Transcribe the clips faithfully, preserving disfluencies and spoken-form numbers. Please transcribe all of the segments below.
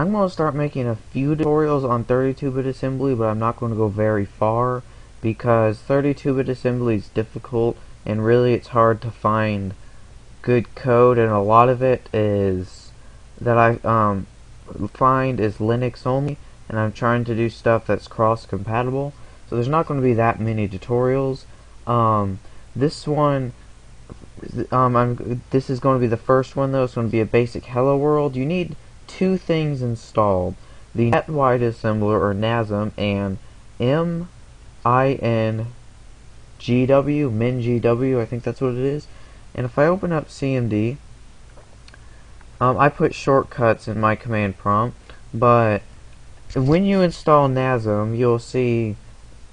I'm going to start making a few tutorials on thirty-two bit assembly, but I'm not going to go very far because thirty-two bit assembly is difficult and really it's hard to find good code, and a lot of it is that I um, find is Linux only, and I'm trying to do stuff that's cross-compatible, so there's not going to be that many tutorials. Um, this one, um, I'm, this is going to be the first one though. It's going to be a basic Hello World. You need two things installed: the NetWide Assembler or N A S M and M I N G W, MinGW, I think that's what it is. And if I open up C M D, um, I put shortcuts in my command prompt, but when you install N A S M, you'll see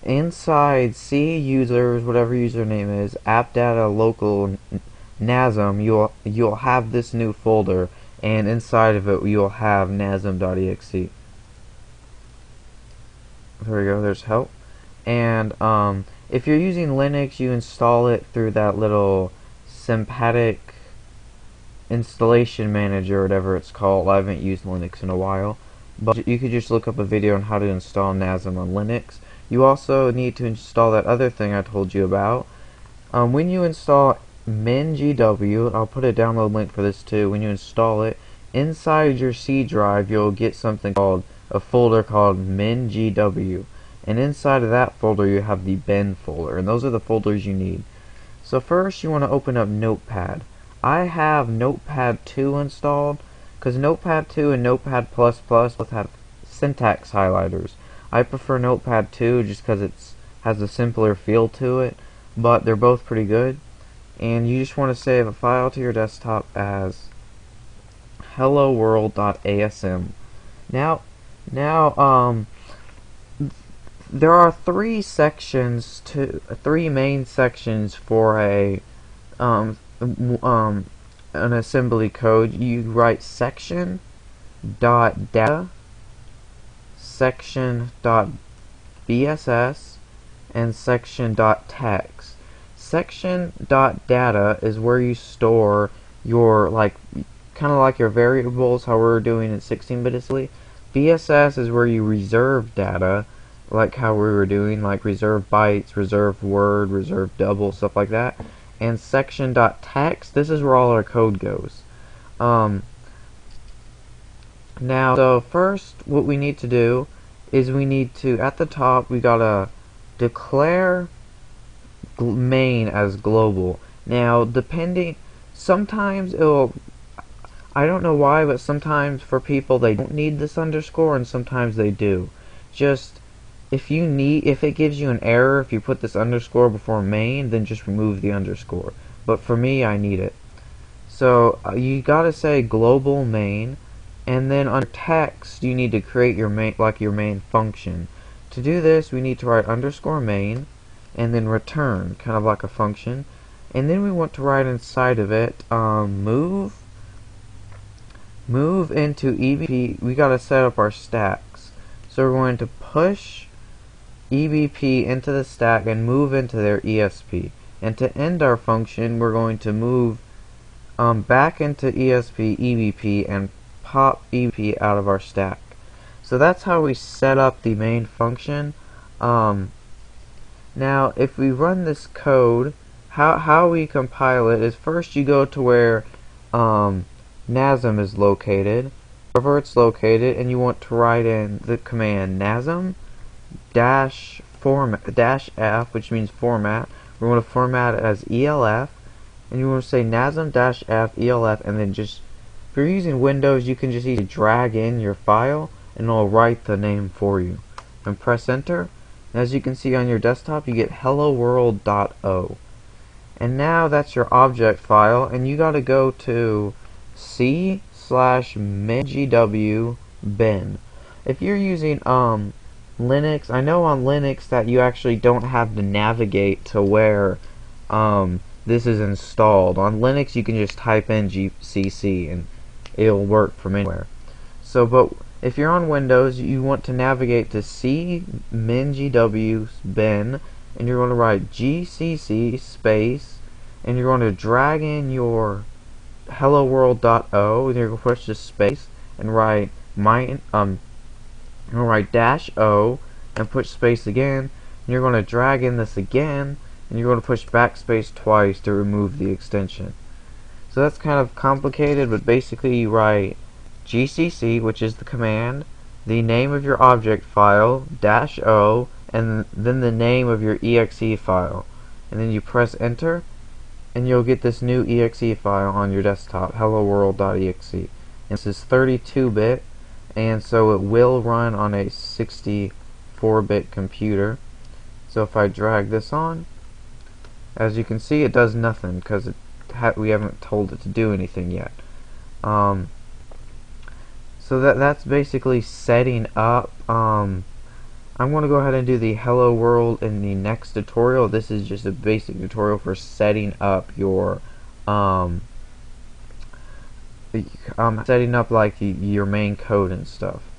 inside C users, whatever username is, app data local N A S M, you'll you'll have this new folder, and inside of it you'll have N A S M dot E X E. There we go, there's help. And um, if you're using Linux, you install it through that little sympatic installation manager, whatever it's called. I haven't used Linux in a while, but you could just look up a video on how to install N A S M on Linux. You also need to install that other thing I told you about. Um, when you install MinGW, I'll put a download link for this too, when you install it, inside your C drive you'll get something called, a folder called MinGW, and inside of that folder you have the bin folder, and those are the folders you need. So first you want to open up Notepad. I have Notepad two installed because Notepad two and Notepad plus plus both have syntax highlighters. I prefer Notepad two just because it has a simpler feel to it, but they're both pretty good. And you just want to save a file to your desktop as hello world dot A S M. Now, now um, there are three sections to three main sections for a um, um, an assembly code. You write section dot data, section dot B S S, and section dot text. Section.data is where you store your, like, kind of like your variables, how we're doing in sixteen bit assembly. B S S is where you reserve data, like how we were doing, like reserve bytes, reserve word, reserve double, stuff like that. And section.text, this is where all our code goes. Um, now, so first, what we need to do is we need to, at the top, we gotta declare main as global. Now, depending, sometimes it'll, I don't know why, but sometimes for people they don't need this underscore and sometimes they do. Just if you need, if it gives you an error if you put this underscore before main, then just remove the underscore, but for me I need it. So uh, you gotta say global main, and then under text you need to create your main, like your main function. To do this we need to write underscore main and then return, kind of like a function, and then we want to write inside of it um, move move into E B P. We gotta set up our stacks, so we're going to push E B P into the stack and move into their E S P, and to end our function we're going to move um, back into E S P E B P and pop E B P out of our stack. So that's how we set up the main function. um, Now, if we run this code, how, how we compile it is first you go to where um, N A S M is located, wherever it's located, and you want to write in the command N A S M dash format dash F, which means format. We want to format it as E L F, and you want to say N A S M dash F E L F, and then just, if you're using Windows, you can just easily drag in your file, and it'll write the name for you, and press enter. As you can see on your desktop, you get hello world dot O. And now that's your object file, and you gotta go to C slash MinGW bin. If you're using um Linux, I know on Linux that you actually don't have to navigate to where um this is installed. On Linux you can just type in G C C and it'll work from anywhere. So but if you're on Windows, you want to navigate to C MinGW bin, and you're going to write G C C space, and you're going to drag in your hello world dot O, and you're going to push the space and write mine um you're gonna write dash O and push space again, and you're gonna drag in this again, and you're gonna push backspace twice to remove the extension. So that's kind of complicated, but basically you write G C C, which is the command, the name of your object file, dash O, and then the name of your E X E file, and then you press enter and you'll get this new E X E file on your desktop, hello world dot E X E, and this is thirty-two bit, and so it will run on a sixty-four bit computer. So if I drag this on, as you can see, it does nothing because it ha we haven't told it to do anything yet. Um, so that that's basically setting up. um, I'm going to go ahead and do the hello world in the next tutorial. This is just a basic tutorial for setting up your um, um setting up like your main code and stuff.